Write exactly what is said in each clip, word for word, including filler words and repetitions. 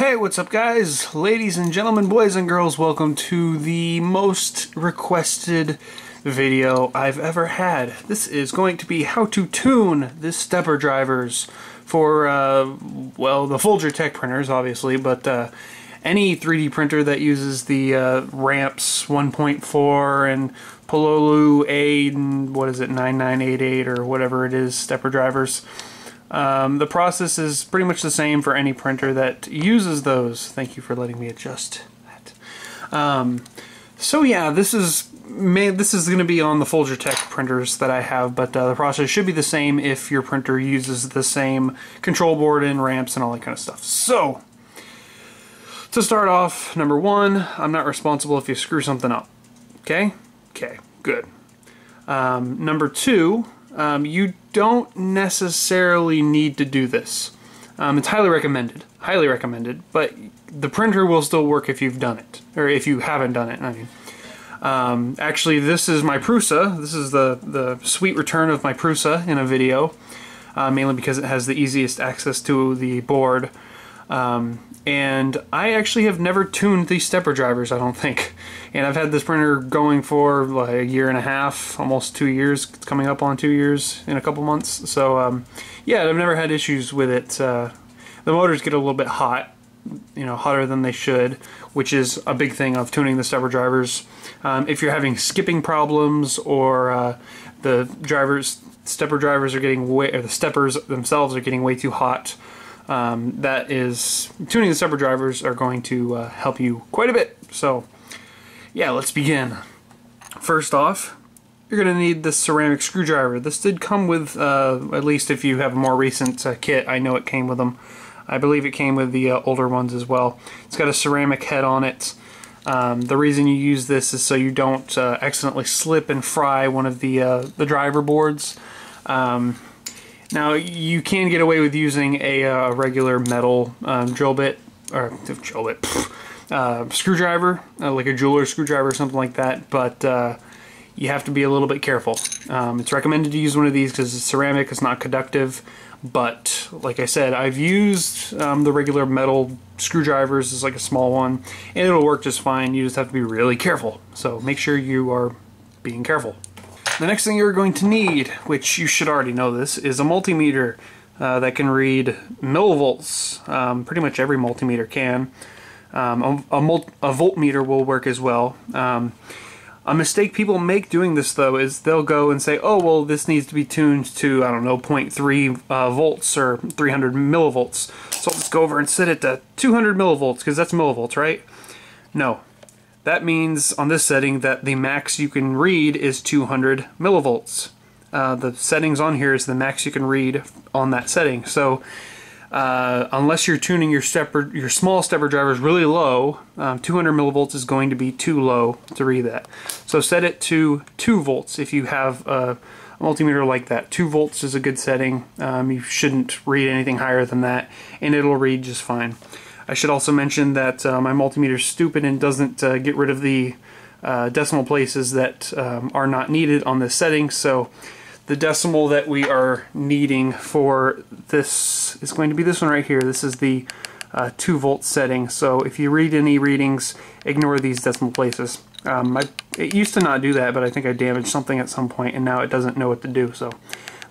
Hey, what's up guys, ladies and gentlemen, boys and girls, welcome to the most requested video I've ever had. This is going to be how to tune this stepper drivers for, uh, well, the Folger Tech printers, obviously, but uh, any three D printer that uses the uh, RAMPS one point four and Pololu A, what is it, nine nine eight eight or whatever it is, stepper drivers. Um, the process is pretty much the same for any printer that uses those. Thank you for letting me adjust that. Um, so yeah, this is may, this is going to be on the Folger Tech printers that I have, but uh, the process should be the same if your printer uses the same control board and ramps and all that kind of stuff. So, to start off, number one, I'm not responsible if you screw something up. Okay? Okay, good. Um, number two, Um, you don't necessarily need to do this. Um, it's highly recommended, highly recommended, but the printer will still work if you've done it, or if you haven't done it, I mean. Um, actually, this is my Prusa. This is the, the sweet return of my Prusa in a video, uh, mainly because it has the easiest access to the board. Um, and I actually have never tuned these stepper drivers, I don't think. And I've had this printer going for like a year and a half, almost two years, it's coming up on two years in a couple months. So um, yeah, I've never had issues with it. Uh, the motors get a little bit hot, you know, hotter than they should, which is a big thing of tuning the stepper drivers. Um, if you're having skipping problems or uh, the drivers, stepper drivers are getting way, or the steppers themselves are getting way too hot. Um, that is, tuning the stepper drivers are going to uh, help you quite a bit. So, yeah, let's begin. First off, you're going to need this ceramic screwdriver. This did come with, uh, at least if you have a more recent uh, kit, I know it came with them. I believe it came with the uh, older ones as well. It's got a ceramic head on it. Um, the reason you use this is so you don't uh, accidentally slip and fry one of the, uh, the driver boards. Um, Now, you can get away with using a uh, regular metal um, drill bit, or drill bit, pff, uh, screwdriver, uh, like a jeweler's screwdriver or something like that, but uh, you have to be a little bit careful. Um, it's recommended to use one of these because it's ceramic, it's not conductive, but like I said, I've used um, the regular metal screwdrivers, it's like a small one, and it'll work just fine, you just have to be really careful, so make sure you are being careful. The next thing you're going to need, which you should already know this, is a multimeter uh, that can read millivolts. Um, pretty much every multimeter can. Um, a, a, mult a voltmeter will work as well. Um, a mistake people make doing this, though, is they'll go and say, oh, well, this needs to be tuned to, I don't know, zero point three uh, volts or three hundred millivolts. So I'll just go over and set it to two hundred millivolts, because that's millivolts, right? No. That means on this setting that the max you can read is two hundred millivolts. Uh, the settings on here is the max you can read on that setting. So uh, unless you're tuning your stepper, your small stepper drivers really low, um, two hundred millivolts is going to be too low to read that. So set it to two volts if you have a multimeter like that. two volts is a good setting. Um, you shouldn't read anything higher than that, and it'll read just fine. I should also mention that uh, my multimeter is stupid and doesn't uh, get rid of the uh, decimal places that um, are not needed on this setting, so the decimal that we are needing for this is going to be this one right here. This is the uh, two volt setting, so if you read any readings, ignore these decimal places. Um, I, it used to not do that, but I think I damaged something at some point and now it doesn't know what to do, so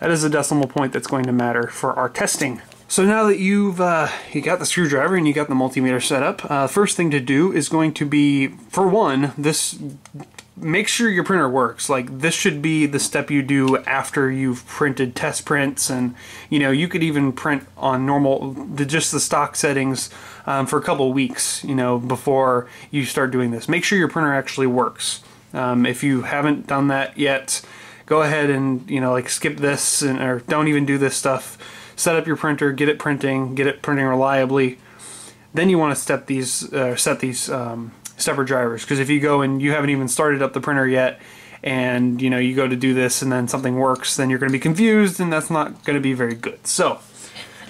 that is a decimal point that's going to matter for our testing. So now that you've uh, you got the screwdriver and you got the multimeter set up, uh, first thing to do is going to be, for one, this make sure your printer works. Like this should be the step you do after you've printed test prints, and you know you could even print on normal, the, just the stock settings um, for a couple weeks. You know before you start doing this, make sure your printer actually works. Um, if you haven't done that yet, go ahead and you know like skip this and or don't even do this stuff. Set up your printer, get it printing, get it printing reliably. Then you want to step these, uh, set these um, stepper drivers, because if you go and you haven't even started up the printer yet, and you know you go to do this and then something works, then you're going to be confused, and that's not going to be very good. So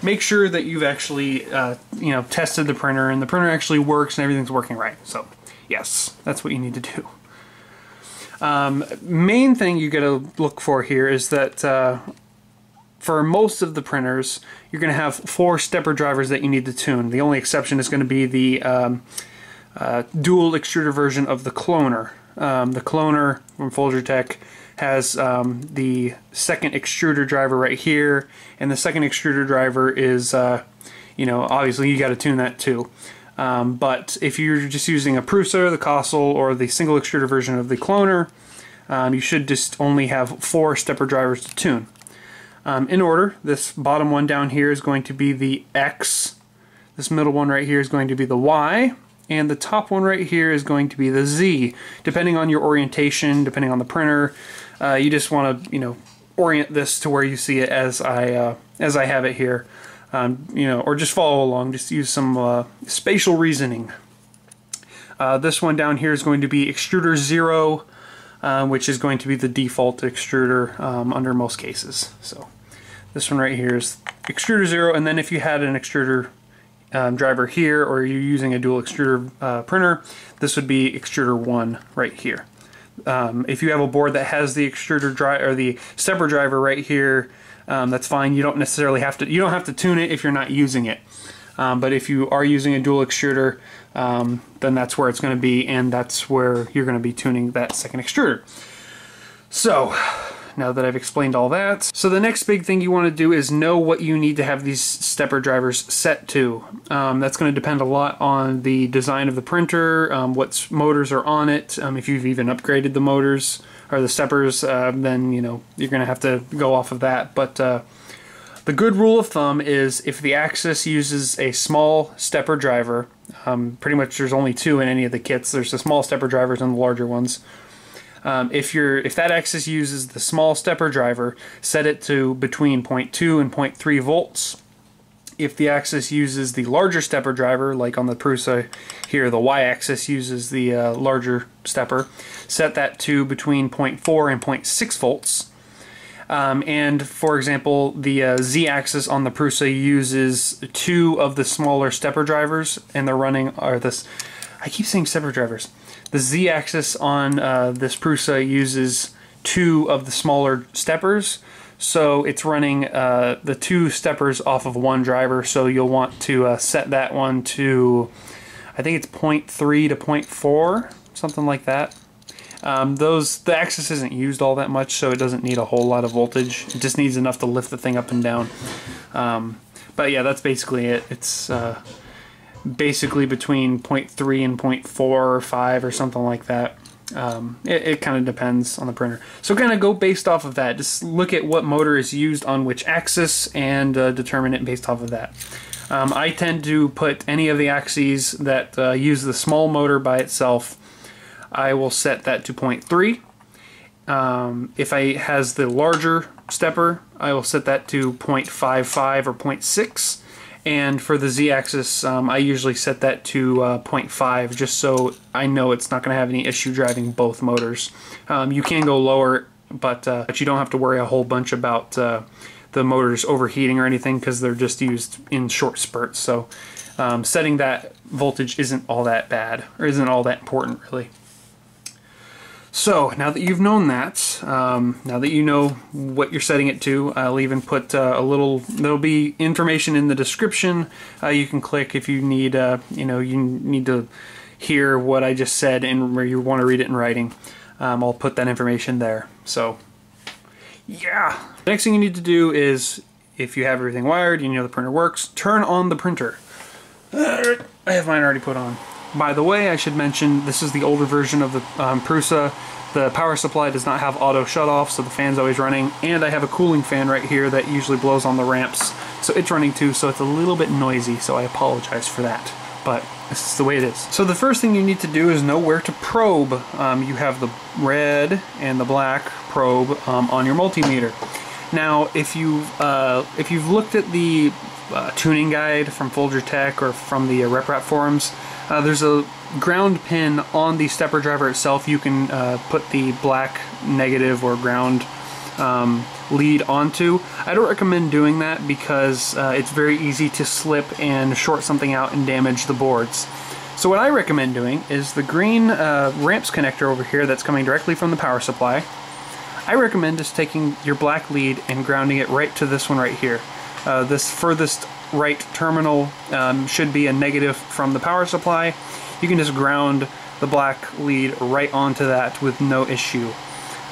make sure that you've actually uh, you know tested the printer and the printer actually works and everything's working right. So yes, that's what you need to do. Um, main thing you got to look for here is that. Uh, for most of the printers, you're going to have four stepper drivers that you need to tune. The only exception is going to be the um, uh, dual extruder version of the cloner. Um, the cloner from Folger Tech has um, the second extruder driver right here, and the second extruder driver is, uh, you know, obviously you got to tune that too. Um, but if you're just using a Prusa, the Kossel, or the single extruder version of the cloner, um, you should just only have four stepper drivers to tune. Um, in order, this bottom one down here is going to be the X, this middle one right here is going to be the Y, and the top one right here is going to be the Z. Depending on your orientation, depending on the printer, uh, you just want to, you know, orient this to where you see it as I uh, as I have it here. Um, you know, or just follow along, just use some uh, spatial reasoning. Uh, this one down here is going to be extruder zero, uh, which is going to be the default extruder um, under most cases. So this one right here is extruder zero, and then if you had an extruder um, driver here, or you're using a dual extruder uh, printer, this would be extruder one right here. Um, if you have a board that has the extruder drive or the stepper driver right here, Um, that's fine. You don't necessarily have to. You don't have to tune it if you're not using it. Um, but if you are using a dual extruder, um, then that's where it's going to be, and that's where you're going to be tuning that second extruder. So, now that I've explained all that, so the next big thing you want to do is know what you need to have these stepper drivers set to. Um, that's going to depend a lot on the design of the printer, um, what motors are on it. Um, if you've even upgraded the motors or the steppers, uh, then you know you're going to have to go off of that. But uh, the good rule of thumb is if the axis uses a small stepper driver, um, pretty much there's only two in any of the kits. There's the small stepper drivers and the larger ones. Um, if you're if that axis uses the small stepper driver, set it to between zero point two and zero point three volts. If the axis uses the larger stepper driver, like on the Prusa here, the y-axis uses the uh, larger stepper, set that to between zero point four and zero point six volts. Um, and for example, the uh, z-axis on the Prusa uses two of the smaller stepper drivers, and they're running are this. I keep saying stepper drivers. The z-axis on uh, this Prusa uses two of the smaller steppers, so it's running uh, the two steppers off of one driver, so you'll want to uh, set that one to, I think it's zero point three to zero point four, something like that. Um, those the axis isn't used all that much, so it doesn't need a whole lot of voltage. It just needs enough to lift the thing up and down. Um, but yeah, that's basically it. It's... Uh, basically between zero point three and zero point four or five or something like that. Um, it it kind of depends on the printer. So kind of go based off of that. Just look at what motor is used on which axis and uh, determine it based off of that. Um, I tend to put any of the axes that uh, use the small motor by itself. I will set that to zero point three. Um, if it has the larger stepper, I will set that to zero point five five or zero point six. And for the z-axis, um, I usually set that to uh, zero point five just so I know it's not going to have any issue driving both motors. Um, you can go lower, but, uh, but you don't have to worry a whole bunch about uh, the motors overheating or anything because they're just used in short spurts. So um, setting that voltage isn't all that bad, or isn't all that important really. So now that you've known that, um, now that you know what you're setting it to, I'll even put uh, a little. There'll be information in the description. Uh, you can click if you need. Uh, you know, you need to hear what I just said and where you want to read it in writing. Um, I'll put that information there. So, yeah. The next thing you need to do is, if you have everything wired, you know the printer works, turn on the printer. I have mine already put on. By the way, I should mention this is the older version of the um, Prusa. The power supply does not have auto shutoff, so the fan's always running. And I have a cooling fan right here that usually blows on the ramps, so it's running too, so it's a little bit noisy, so I apologize for that. But this is the way it is. So the first thing you need to do is know where to probe. Um, you have the red and the black probe um, on your multimeter. Now, if you've, uh, if you've looked at the uh, tuning guide from Folger Tech or from the uh, RepRap forums, Uh, there's a ground pin on the stepper driver itself. You can uh, put the black negative or ground um, lead onto. I don't recommend doing that because uh, it's very easy to slip and short something out and damage the boards. So what I recommend doing is the green uh, ramps connector over here that's coming directly from the power supply. I recommend just taking your black lead and grounding it right to this one right here. Uh, this furthest right terminal um, should be a negative from the power supply. You can just ground the black lead right onto that with no issue.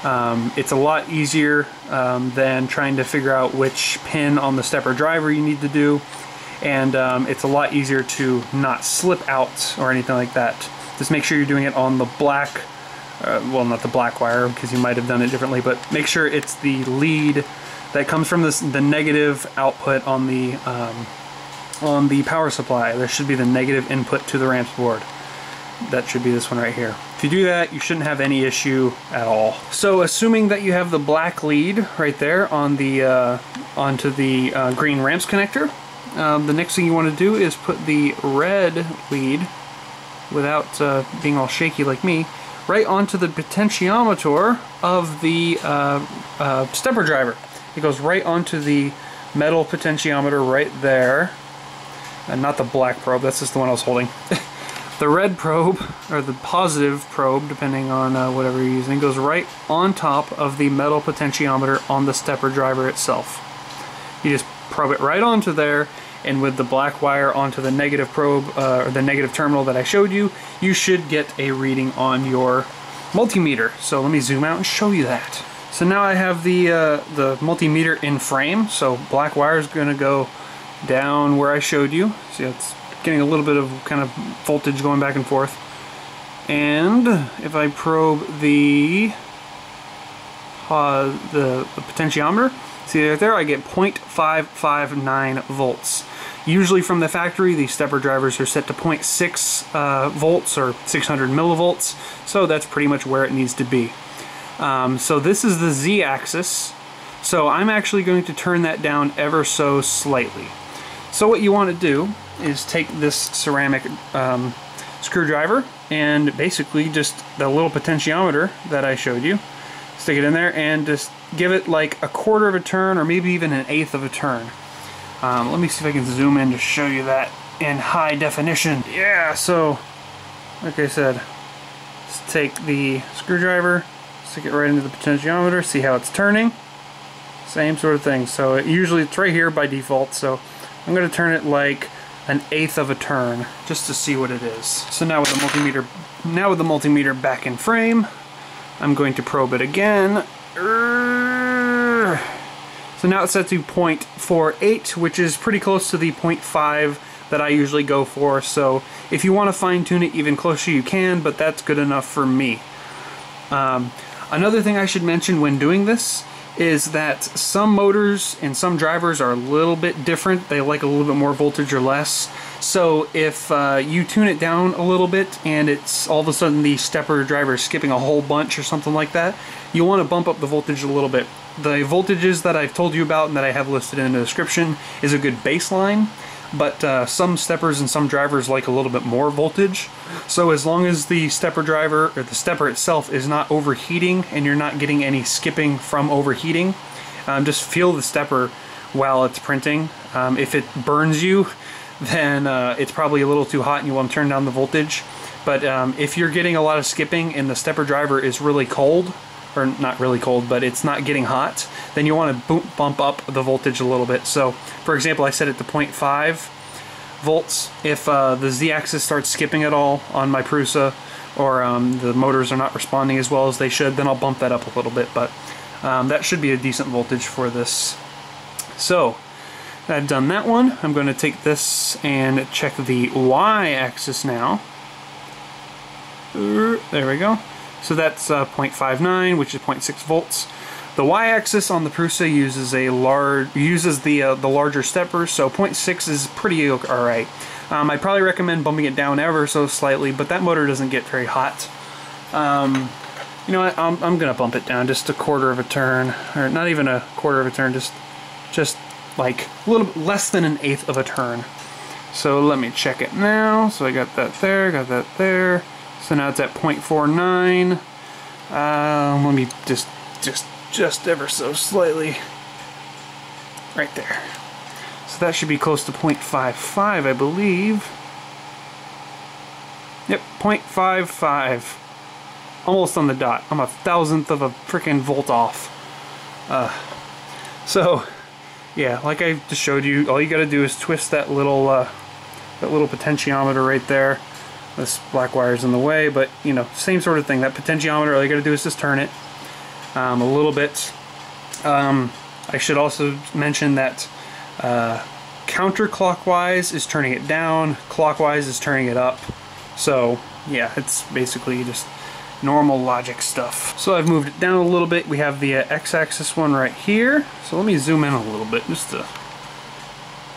Um, it's a lot easier um, than trying to figure out which pin on the stepper driver you need to do, and um, it's a lot easier to not slip out or anything like that. Just make sure you're doing it on the black, uh, well, not the black wire, because you might have done it differently, but make sure it's the lead that comes from this, the negative output on the um, on the power supply. There should be the negative input to the RAMPS board. That should be this one right here. If you do that, you shouldn't have any issue at all. So assuming that you have the black lead right there on the uh, onto the uh, green RAMPS connector, um, the next thing you want to do is put the red lead, without uh, being all shaky like me, right onto the potentiometer of the uh, uh, stepper driver. It goes right onto the metal potentiometer right there, and not the black probe, that's just the one I was holding. The red probe, or the positive probe, depending on uh, whatever you're using, goes right on top of the metal potentiometer on the stepper driver itself. You just probe it right onto there, and with the black wire onto the negative probe, uh, or the negative terminal that I showed you, you should get a reading on your multimeter. So let me zoom out and show you that. So now I have the, uh, the multimeter in frame, so black wire is going to go down where I showed you. See, it's getting a little bit of kind of voltage going back and forth. And if I probe the uh, the, the potentiometer, see right there, I get zero point five five nine volts. Usually from the factory, these stepper drivers are set to zero point six uh, volts or six hundred millivolts, so that's pretty much where it needs to be. Um, so this is the z-axis, so I'm actually going to turn that down ever so slightly. So what you want to do is take this ceramic um, screwdriver and basically just the little potentiometer that I showed you, stick it in there and just give it like a quarter of a turn or maybe even an eighth of a turn. Um, let me see if I can zoom in to show you that in high definition. Yeah, so like I said, let's take the screwdriver, stick it right into the potentiometer, see how it's turning, same sort of thing. So it usually, it's right here by default, so I'm going to turn it like an eighth of a turn just to see what it is. So now with the multimeter, now with the multimeter back in frame, I'm going to probe it again. So now it's set to zero point four eight, which is pretty close to the zero point five that I usually go for. So if you want to fine tune it even closer, you can, but that's good enough for me. Um, another thing I should mention when doing this is that some motors and some drivers are a little bit different. They like a little bit more voltage or less. So if uh, you tune it down a little bit and it's all of a sudden the stepper driver is skipping a whole bunch or something like that, you want to bump up the voltage a little bit. The voltages that I've told you about and that I have listed in the description is a good baseline, but uh, some steppers and some drivers like a little bit more voltage. So as long as the stepper driver, or the stepper itself, is not overheating and you're not getting any skipping from overheating, um, just feel the stepper while it's printing. Um, if it burns you, then uh, it's probably a little too hot and you want to turn down the voltage. But um, if you're getting a lot of skipping and the stepper driver is really cold, or not really cold, but it's not getting hot, then you want to bump up the voltage a little bit. So, for example, I set it to zero point five volts. If uh, the z-axis starts skipping at all on my Prusa, or um, the motors are not responding as well as they should, then I'll bump that up a little bit, but um, that should be a decent voltage for this. So, I've done that one. I'm going to take this and check the y-axis now. There we go. So that's uh, zero point five nine, which is zero point six volts. The y-axis on the Prusa uses a large uses the uh, the larger stepper, so zero point six is pretty all right. Um, I probably recommend bumping it down ever so slightly, but that motor doesn't get very hot. Um, you know what? I'm, I'm gonna bump it down just a quarter of a turn, or not even a quarter of a turn, just just like a little bit less than an eighth of a turn. So let me check it now. So I got that there, got that there. So now it's at zero point four nine. Um, let me just, just, just ever so slightly, right there. So that should be close to zero point five five, I believe. Yep, zero point five five. almost on the dot. I'm a thousandth of a freaking volt off. Uh, so, yeah, like I just showed you, all you got to do is twist that little uh, that little potentiometer right there. This black wire's in the way, but you know, same sort of thing. That potentiometer, all you got to do is just turn it um, a little bit. Um, I should also mention that uh, counterclockwise is turning it down, clockwise is turning it up. So yeah, it's basically just normal logic stuff. So I've moved it down a little bit. We have the uh, x-axis one right here. So let me zoom in a little bit just to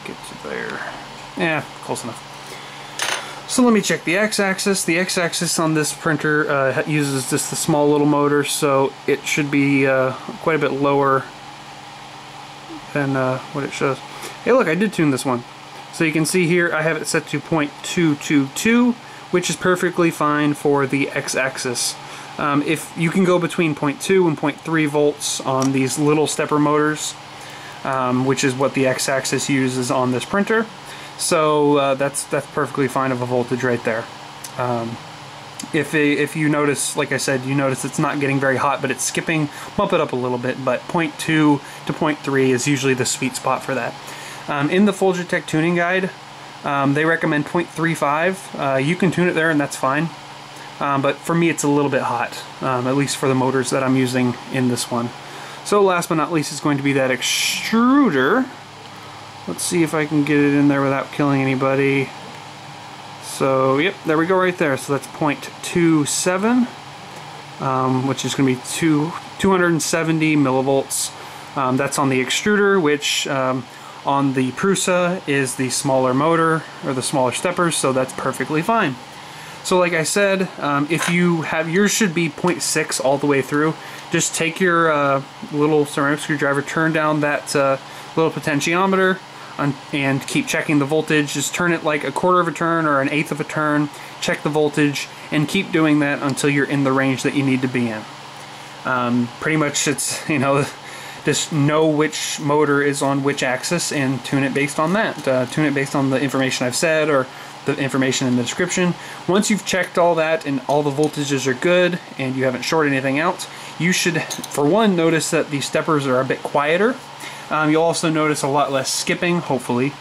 get to there. Yeah, close enough. So let me check the x-axis. The x-axis on this printer uh, uses just the small little motor, so it should be uh, quite a bit lower than uh, what it shows. Hey look, I did tune this one. So you can see here I have it set to point two two two, which is perfectly fine for the x-axis. Um, if you can go between point two and point three volts on these little stepper motors, um, which is what the x-axis uses on this printer. So uh, that's that's perfectly fine of a voltage right there. Um, if it, if you notice, like I said, you notice it's not getting very hot, but it's skipping. Bump it up a little bit, but point two to point three is usually the sweet spot for that. Um, in the Folger Tech tuning guide, um, they recommend point three five. Uh, you can tune it there, and that's fine. Um, but for me, it's a little bit hot, um, at least for the motors that I'm using in this one. So last but not least is going to be that extruder. Let's see if I can get it in there without killing anybody. So, yep, there we go right there. So that's point two seven, um, which is going to be two hundred seventy millivolts. Um, that's on the extruder, which um, on the Prusa is the smaller motor, or the smaller steppers, so that's perfectly fine. So like I said, um, if you have, yours should be point six all the way through. Just take your uh, little ceramic screwdriver, turn down that uh, little potentiometer, and keep checking the voltage. Just turn it like a quarter of a turn or an eighth of a turn, check the voltage, and keep doing that until you're in the range that you need to be in. Um, pretty much it's, you know, just know which motor is on which axis and tune it based on that. Uh, tune it based on the information I've said or the information in the description. Once you've checked all that and all the voltages are good and you haven't shorted anything out, you should, for one, notice that the steppers are a bit quieter. Um, you'll also notice a lot less skipping, hopefully,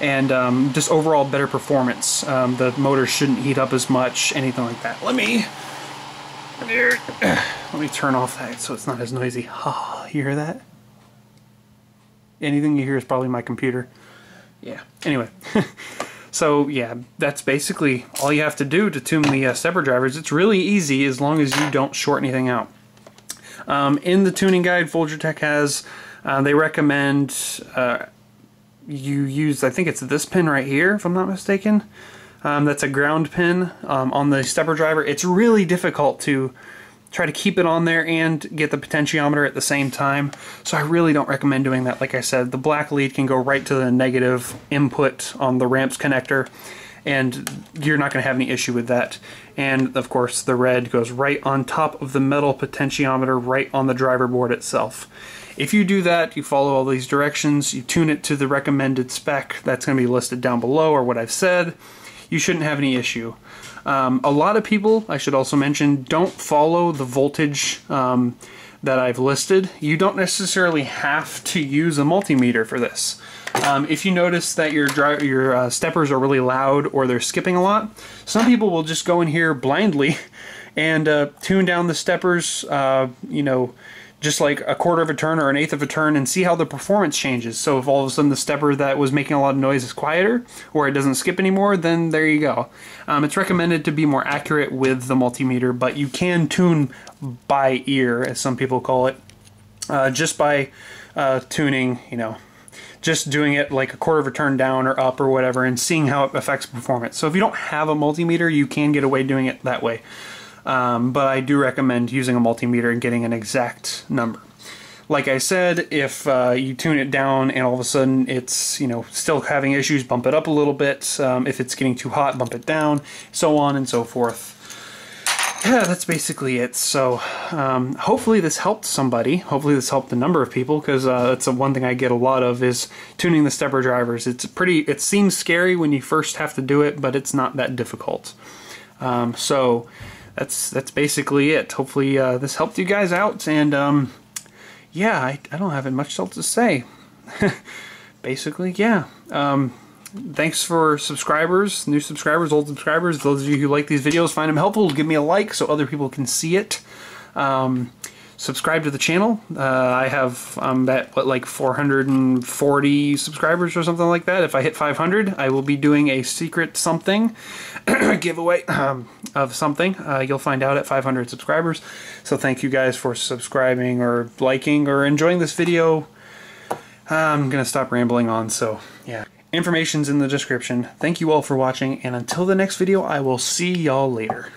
and um, just overall better performance. Um, the motor shouldn't heat up as much, anything like that. Let me let me turn off that so it's not as noisy. Oh, you hear that? Anything you hear is probably my computer. Yeah. Anyway, so yeah, that's basically all you have to do to tune the uh, stepper drivers. It's really easy as long as you don't short anything out. Um, in the tuning guide, Folger Tech has. Uh, they recommend uh, you use, I think it's this pin right here, if I'm not mistaken. Um, that's a ground pin um, on the stepper driver. It's really difficult to try to keep it on there and get the potentiometer at the same time. So I really don't recommend doing that. Like I said, the black lead can go right to the negative input on the RAMPS connector, and you're not going to have any issue with that. And of course, the red goes right on top of the metal potentiometer, right on the driver board itself. If you do that, you follow all these directions, you tune it to the recommended spec that's going to be listed down below or what I've said, you shouldn't have any issue. Um, a lot of people, I should also mention, don't follow the voltage um, that I've listed. You don't necessarily have to use a multimeter for this. Um, if you notice that your, dry, your uh, steppers are really loud or they're skipping a lot, some people will just go in here blindly and uh, tune down the steppers, uh, you know, just like a quarter of a turn or an eighth of a turn, and see how the performance changes. So if all of a sudden the stepper that was making a lot of noise is quieter or it doesn't skip anymore, then there you go. Um, it's recommended to be more accurate with the multimeter, but you can tune by ear, as some people call it, uh, just by uh, tuning, you know, just doing it like a quarter of a turn down or up or whatever and seeing how it affects performance. So if you don't have a multimeter, you can get away doing it that way. Um, but I do recommend using a multimeter and getting an exact number. Like I said, if uh, you tune it down and all of a sudden it's, you know, still having issues, bump it up a little bit. Um, if it's getting too hot, bump it down, so on and so forth. Yeah, that's basically it. So um, hopefully this helped somebody. Hopefully this helped a number of people, because uh, that's the one thing I get a lot of is tuning the stepper drivers. It's pretty. It seems scary when you first have to do it, but it's not that difficult. Um, so. that's that's basically it. Hopefully uh, this helped you guys out, and um, yeah, I, I don't have much else to say. Basically, yeah. Um, thanks for subscribers, new subscribers, old subscribers. Those of you who like these videos, find them helpful, give me a like so other people can see it. Um, subscribe to the channel. Uh, I have um, that what like four hundred forty subscribers or something like that. If I hit five hundred, I will be doing a secret something giveaway um, of something. Uh, you'll find out at five hundred subscribers. So thank you guys for subscribing or liking or enjoying this video. I'm gonna stop rambling on. So yeah, information's in the description. Thank you all for watching, and until the next video, I will see y'all later.